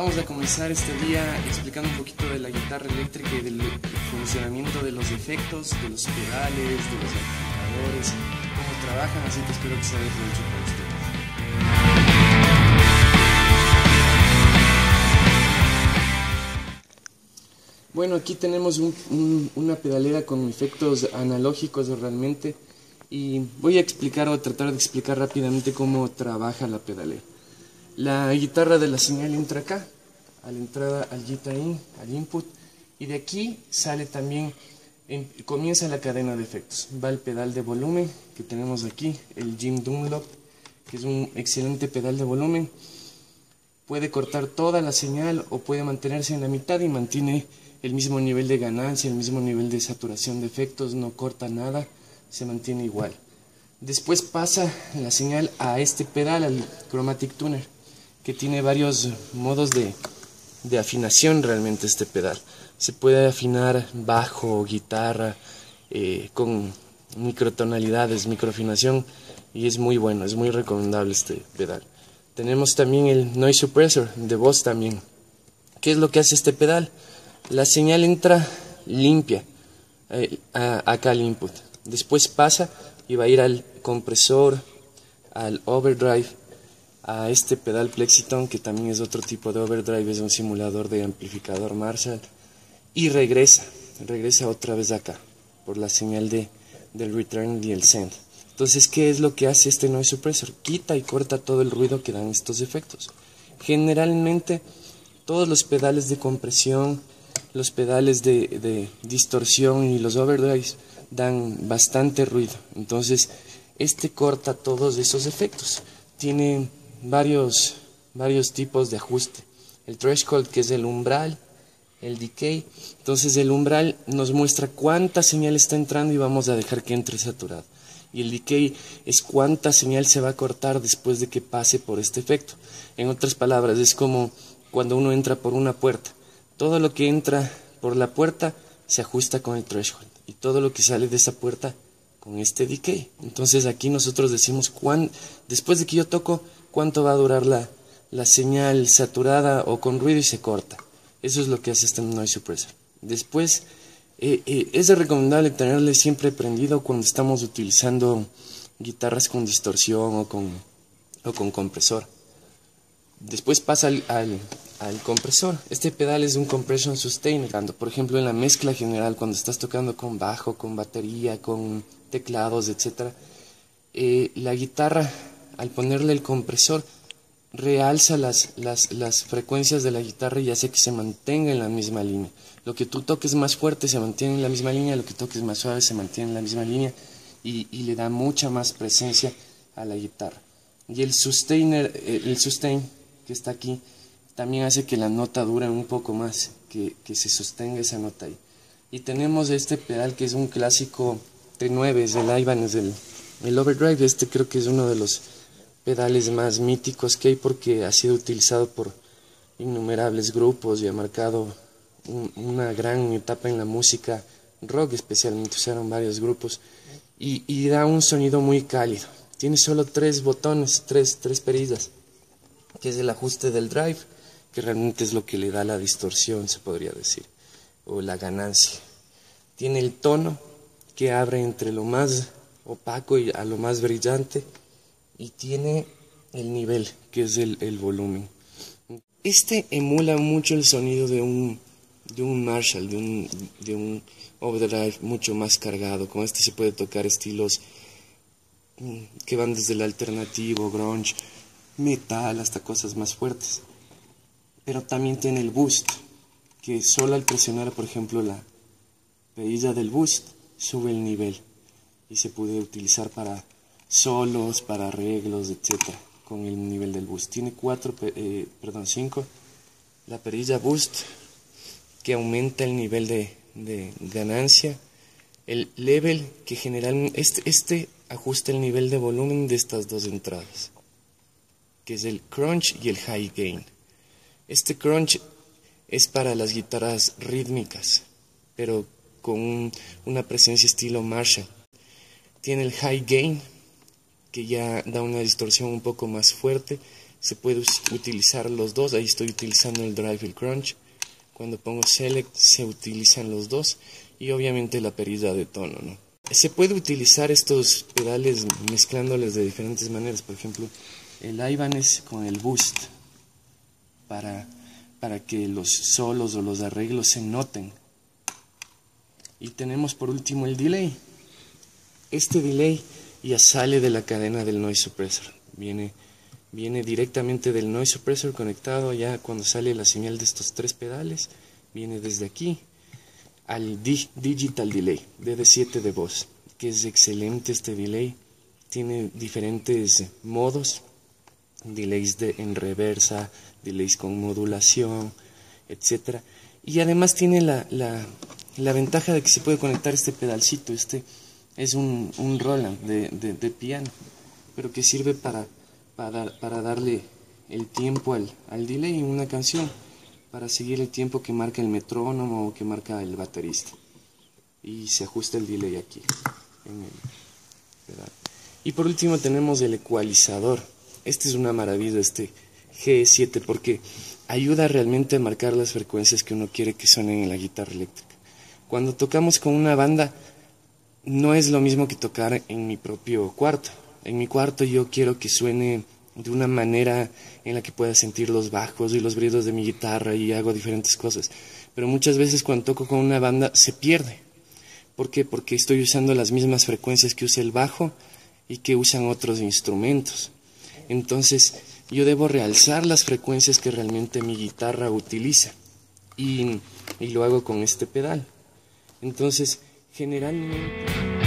Vamos a comenzar este día explicando un poquito de la guitarra eléctrica y del funcionamiento de los efectos, de los pedales, de los amplificadores, cómo trabajan, así que espero que sea de provecho para ustedes. Bueno, aquí tenemos una pedalera con efectos analógicos realmente, y voy a explicar o tratar de explicar rápidamente cómo trabaja la pedalera. La guitarra de la señal entra acá, a la entrada al G-Tain, al input, y de aquí sale también, comienza la cadena de efectos. Va el pedal de volumen que tenemos aquí, el Jim Dunlop, que es un excelente pedal de volumen. Puede cortar toda la señal o puede mantenerse en la mitad y mantiene el mismo nivel de ganancia, el mismo nivel de saturación de efectos, no corta nada, se mantiene igual. Después pasa la señal a este pedal, al Chromatic Tuner, que tiene varios modos de afinación realmente este pedal. Se puede afinar bajo, guitarra, con microtonalidades, microafinación, y es muy bueno, es muy recomendable este pedal. Tenemos también el Noise Suppressor de Boss también. ¿Qué es lo que hace este pedal? La señal entra limpia acá al input, después pasa y va a ir al compresor, al overdrive, a este pedal Plexitone, que también es otro tipo de overdrive, es un simulador de amplificador Marshall, y regresa otra vez acá, por la señal del return y el send. Entonces, ¿qué es lo que hace este noise suppressor? Quita y corta todo el ruido que dan estos efectos. Generalmente, todos los pedales de compresión, los pedales de distorsión y los overdrives dan bastante ruido. Entonces, este corta todos esos efectos. Tiene varios tipos de ajuste, el threshold, que es el umbral, el decay. Entonces el umbral nos muestra cuánta señal está entrando y vamos a dejar que entre saturado, y el decay es cuánta señal se va a cortar después de que pase por este efecto. En otras palabras, es como cuando uno entra por una puerta, todo lo que entra por la puerta se ajusta con el threshold y todo lo que sale de esa puerta con este decay. Entonces aquí nosotros decimos después de que yo toco cuánto va a durar la señal saturada o con ruido, y se corta. Eso es lo que hace este noise suppressor. Después es recomendable tenerle siempre prendido cuando estamos utilizando guitarras con distorsión o con compresor. Después pasa al compresor. Este pedal es un compression sustainer. Por ejemplo, en la mezcla general, cuando estás tocando con bajo, con batería, con teclados, etc., la guitarra, al ponerle el compresor, realza las frecuencias de la guitarra y hace que se mantenga en la misma línea. Lo que tú toques más fuerte se mantiene en la misma línea, lo que toques más suave se mantiene en la misma línea, y le da mucha más presencia a la guitarra. Y el sustain que está aquí también hace que la nota dure un poco más, que se sostenga esa nota ahí. Y tenemos este pedal que es un clásico T9, es el Ibanez, el overdrive. Este creo que es uno de los pedales más míticos que hay, porque ha sido utilizado por innumerables grupos y ha marcado una gran etapa en la música rock, especialmente usaron varios grupos, y da un sonido muy cálido. Tiene solo tres botones, tres perillas, que es el ajuste del drive, que realmente es lo que le da la distorsión, se podría decir, o la ganancia. Tiene el tono, que abre entre lo más opaco y a lo más brillante, y tiene el nivel, que es el volumen. Este emula mucho el sonido de un Marshall, de un overdrive mucho más cargado. Con este se puede tocar estilos que van desde el alternativo, grunge, metal, hasta cosas más fuertes. Pero también tiene el boost, que solo al presionar, por ejemplo, la perilla del boost, sube el nivel, y se puede utilizar para solos, para arreglos, etcétera, con el nivel del boost. Tiene 5, la perilla boost, que aumenta el nivel de ganancia, el level, que generalmente este ajusta el nivel de volumen de estas dos entradas, que es el crunch y el high gain. Este crunch es para las guitarras rítmicas, pero con una presencia estilo Marshall. Tiene el high gain, que ya da una distorsión un poco más fuerte, se puede utilizar los dos. Ahí estoy utilizando el drive y el crunch. Cuando pongo select se utilizan los dos y obviamente la pérdida de tono, ¿no? Se puede utilizar estos pedales mezclándoles de diferentes maneras. Por ejemplo, el Ibanez con el boost para que los solos o los arreglos se noten. Y tenemos por último el delay. Este delay ya sale de la cadena del noise suppressor. Viene directamente del noise suppressor conectado. Ya cuando sale la señal de estos tres pedales, viene desde aquí al digital delay DD7 de Boss, que es excelente. Este delay tiene diferentes modos: delays en reversa, delays con modulación, etcétera. Y además tiene la ventaja de que se puede conectar este pedalcito. Este es un Roland de piano, pero que sirve para darle el tiempo al delay en una canción, para seguir el tiempo que marca el metrónomo o que marca el baterista. Y se ajusta el delay aquí en el pedal. Y por último tenemos el ecualizador. Este es una maravilla, este G7, porque ayuda realmente a marcar las frecuencias que uno quiere que suenen en la guitarra eléctrica. Cuando tocamos con una banda, no es lo mismo que tocar en mi propio cuarto. En mi cuarto yo quiero que suene de una manera en la que pueda sentir los bajos y los brillos de mi guitarra, y hago diferentes cosas. Pero muchas veces cuando toco con una banda se pierde. ¿Por qué? Porque estoy usando las mismas frecuencias que usa el bajo y que usan otros instrumentos. Entonces yo debo realzar las frecuencias que realmente mi guitarra utiliza, y lo hago con este pedal. Entonces generalmente...